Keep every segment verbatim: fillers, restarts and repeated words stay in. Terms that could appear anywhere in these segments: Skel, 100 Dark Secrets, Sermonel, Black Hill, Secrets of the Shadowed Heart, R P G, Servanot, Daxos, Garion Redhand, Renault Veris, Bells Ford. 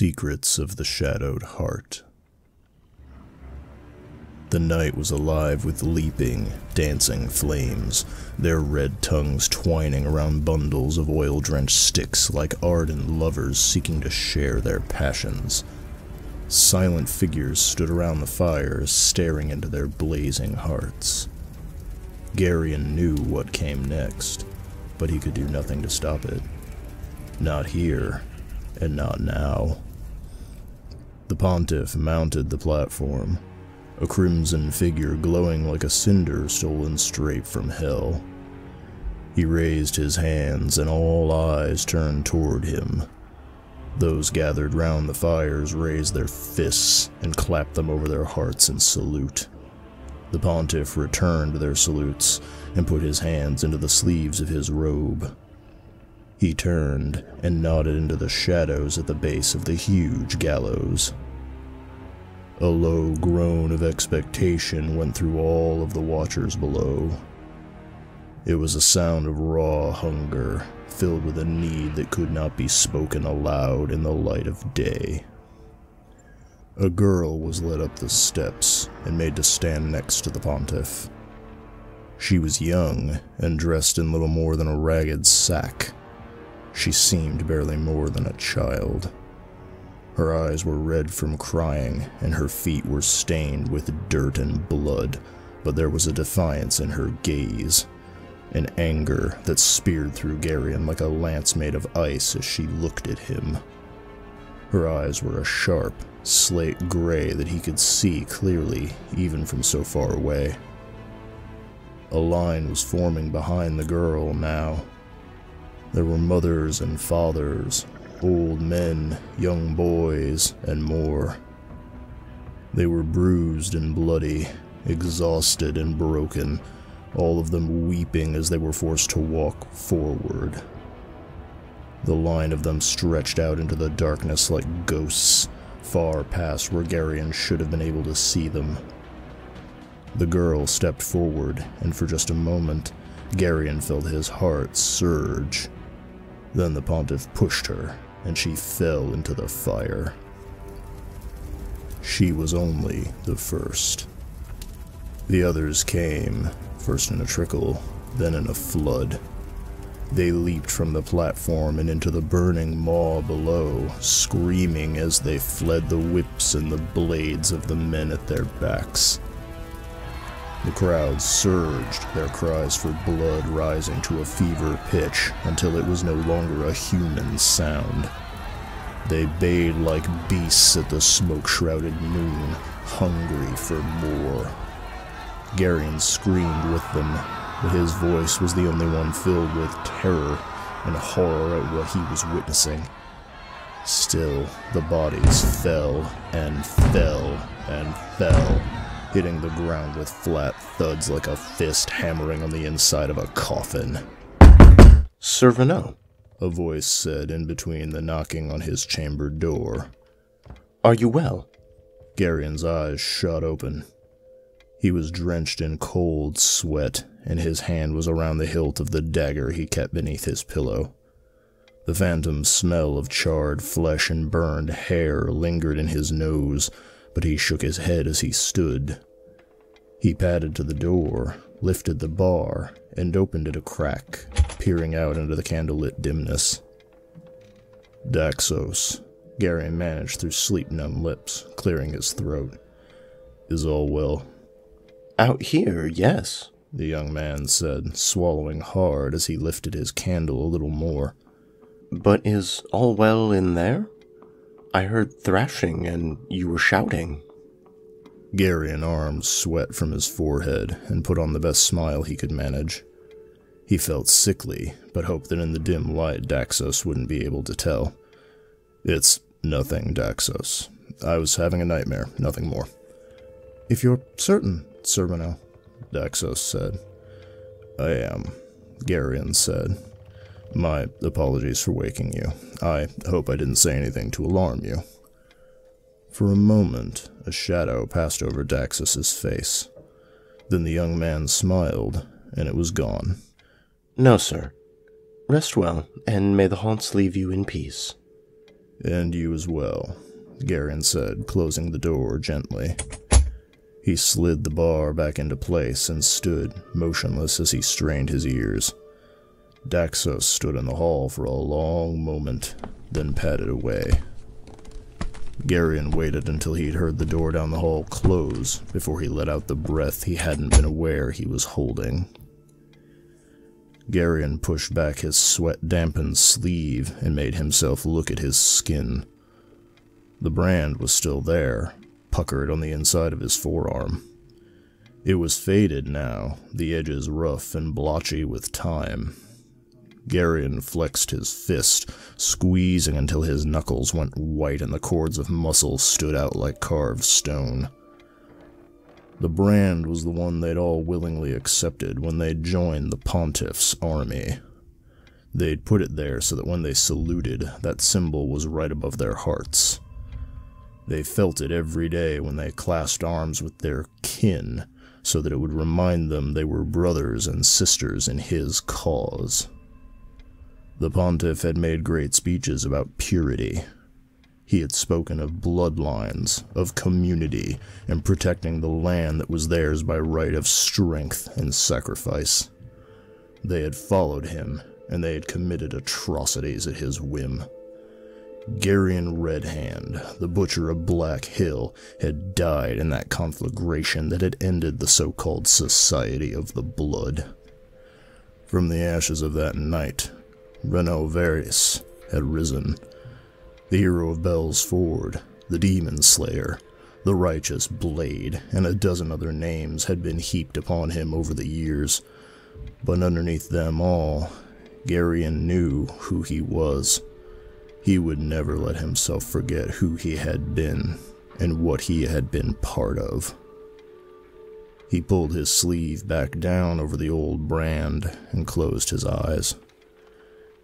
Secrets of the Shadowed Heart. The night was alive with leaping, dancing flames, their red tongues twining around bundles of oil-drenched sticks like ardent lovers seeking to share their passions. Silent figures stood around the fires, staring into their blazing hearts. Garion knew what came next, but he could do nothing to stop it. Not here, and not now. The pontiff mounted the platform. A crimson figure glowing like a cinder stolen straight from hell. He raised his hands and all eyes turned toward him. Those gathered round the fires raised their fists and clapped them over their hearts in salute. The pontiff returned their salutes and put his hands into the sleeves of his robe. He turned and nodded into the shadows at the base of the huge gallows. A low groan of expectation went through all of the watchers below. It was a sound of raw hunger, filled with a need that could not be spoken aloud in the light of day. A girl was led up the steps and made to stand next to the pontiff. She was young and dressed in little more than a ragged sack. She seemed barely more than a child. Her eyes were red from crying, and her feet were stained with dirt and blood, but there was a defiance in her gaze, an anger that speared through Garion like a lance made of ice as she looked at him. Her eyes were a sharp, slate gray that he could see clearly, even from so far away. A line was forming behind the girl now. There were mothers and fathers, old men, young boys, and more. They were bruised and bloody, exhausted and broken, all of them weeping as they were forced to walk forward. The line of them stretched out into the darkness like ghosts, far past where Garion should have been able to see them. The girl stepped forward, and for just a moment, Garion felt his heart surge. Then the pontiff pushed her, and she fell into the fire. She was only the first. The others came, first in a trickle, then in a flood. They leaped from the platform and into the burning maw below, screaming as they fled the whips and the blades of the men at their backs. The crowd surged, their cries for blood rising to a fever pitch until it was no longer a human sound. They bayed like beasts at the smoke-shrouded noon, hungry for more. Garion screamed with them, but his voice was the only one filled with terror and horror at what he was witnessing. Still, the bodies fell and fell and fell, hitting the ground with flat thuds like a fist hammering on the inside of a coffin. "Servanot," a voice said in between the knocking on his chamber door. "Are you well?" Garion's eyes shot open. He was drenched in cold sweat, and his hand was around the hilt of the dagger he kept beneath his pillow. The phantom smell of charred flesh and burned hair lingered in his nose, but he shook his head as he stood. He padded to the door, lifted the bar, and opened it a crack, peering out into the candlelit dimness. "Daxos," Garion managed through sleep-numbed lips, clearing his throat. "Is all well?" "Out here, yes," the young man said, swallowing hard as he lifted his candle a little more. "But is all well in there? I heard thrashing, and you were shouting." Garion armed sweat from his forehead and put on the best smile he could manage. He felt sickly, but hoped that in the dim light Daxos wouldn't be able to tell. "It's nothing, Daxos. I was having a nightmare, nothing more." "If you're certain, Sermonel," Daxos said. "I am," Garion said. "My apologies for waking you. I hope I didn't say anything to alarm you." For a moment, a shadow passed over Daxos's face. Then the young man smiled, and it was gone. "No, sir. Rest well, and may the haunts leave you in peace." And you as well, Garion said, closing the door gently. He slid the bar back into place and stood, motionless as he strained his ears. Daxos stood in the hall for a long moment, then padded away. Garion waited until he'd heard the door down the hall close before he let out the breath he hadn't been aware he was holding. Garion pushed back his sweat-dampened sleeve and made himself look at his skin. The brand was still there, puckered on the inside of his forearm. It was faded now, the edges rough and blotchy with time. Garion flexed his fist, squeezing until his knuckles went white and the cords of muscle stood out like carved stone. The brand was the one they'd all willingly accepted when they'd joined the Pontiff's army. They'd put it there so that when they saluted, that symbol was right above their hearts. They felt it every day when they clasped arms with their kin, so that it would remind them they were brothers and sisters in his cause. The Pontiff had made great speeches about purity. He had spoken of bloodlines, of community, and protecting the land that was theirs by right of strength and sacrifice. They had followed him, and they had committed atrocities at his whim. Garion Redhand, the butcher of Black Hill, had died in that conflagration that had ended the so-called Society of the Blood. From the ashes of that night, Renault Veris had risen, the hero of Bells Ford, the Demon Slayer, the Righteous Blade, and a dozen other names had been heaped upon him over the years, but underneath them all, Garion knew who he was. He would never let himself forget who he had been and what he had been part of. He pulled his sleeve back down over the old brand and closed his eyes.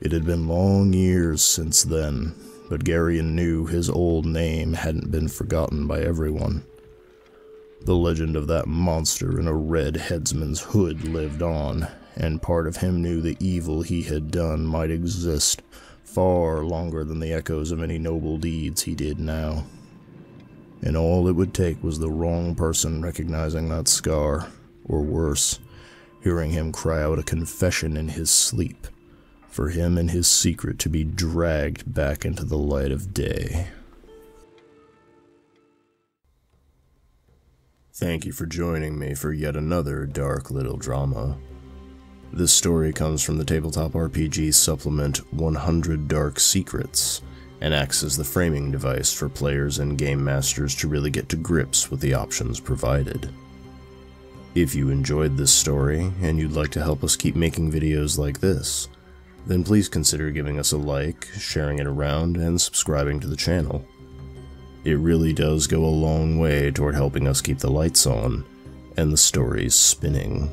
It had been long years since then, but Garion knew his old name hadn't been forgotten by everyone. The legend of that monster in a red headsman's hood lived on, and part of him knew the evil he had done might exist far longer than the echoes of any noble deeds he did now. And all it would take was the wrong person recognizing that scar, or worse, hearing him cry out a confession in his sleep, for him and his secret to be dragged back into the light of day. Thank you for joining me for yet another dark little drama. This story comes from the tabletop R P G supplement one hundred Dark Secrets, and acts as the framing device for players and game masters to really get to grips with the options provided. If you enjoyed this story, and you'd like to help us keep making videos like this, then please consider giving us a like, sharing it around, and subscribing to the channel. It really does go a long way toward helping us keep the lights on, and the stories spinning.